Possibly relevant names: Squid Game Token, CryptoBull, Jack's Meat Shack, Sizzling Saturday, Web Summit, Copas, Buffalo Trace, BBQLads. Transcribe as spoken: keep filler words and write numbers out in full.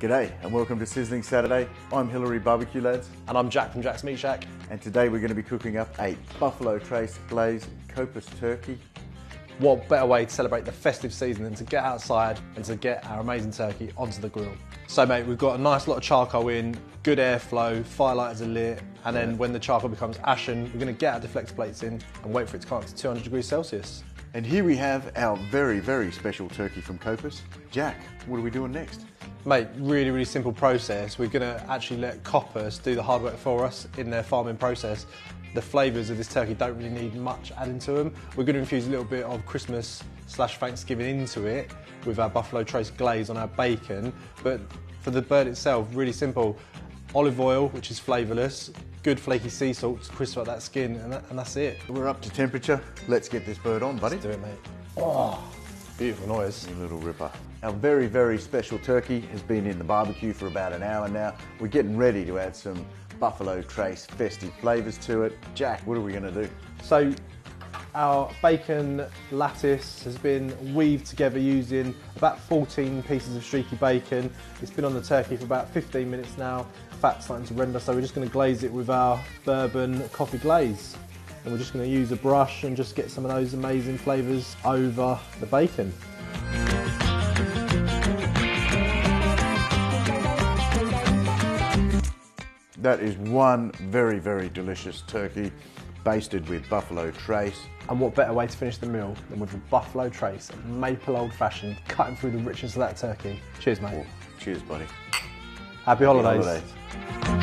G'day and welcome to Sizzling Saturday. I'm Hillary Barbecue Lads. And I'm Jack from Jack's Meat Shack. And today we're going to be cooking up a Buffalo Trace glazed Copas turkey. What better way to celebrate the festive season than to get outside and to get our amazing turkey onto the grill. So mate, we've got a nice lot of charcoal in, good airflow, firelighters are lit, and then when the charcoal becomes ashen, we're going to get our deflector plates in and wait for it to come up to two hundred degrees Celsius. And here we have our very, very special turkey from Copas. Jack, what are we doing next? Mate, really, really simple process. We're going to actually let Copas do the hard work for us in their farming process. The flavours of this turkey don't really need much adding to them. We're going to infuse a little bit of Christmas slash Thanksgiving into it with our Buffalo Trace glaze on our bacon. But for the bird itself, really simple. Olive oil, which is flavourless, good flaky sea salt to crisp up that skin, and, that, and that's it. We're up to temperature. Let's get this bird on, buddy. Let's do it, mate. Oh. Beautiful noise. You little ripper. Our very, very special turkey has been in the barbecue for about an hour now. We're getting ready to add some Buffalo Trace festive flavours to it. Jack, what are we going to do? So, our bacon lattice has been weaved together using about fourteen pieces of streaky bacon. It's been on the turkey for about fifteen minutes now. Fat's starting to render, so we're just going to glaze it with our bourbon coffee glaze. And we're just going to use a brush and just get some of those amazing flavours over the bacon. That is one very, very delicious turkey basted with Buffalo Trace. And what better way to finish the meal than with a Buffalo Trace maple old fashioned cutting through the richness of that turkey. Cheers, mate. Oh, cheers, buddy. Happy holidays. Happy holidays.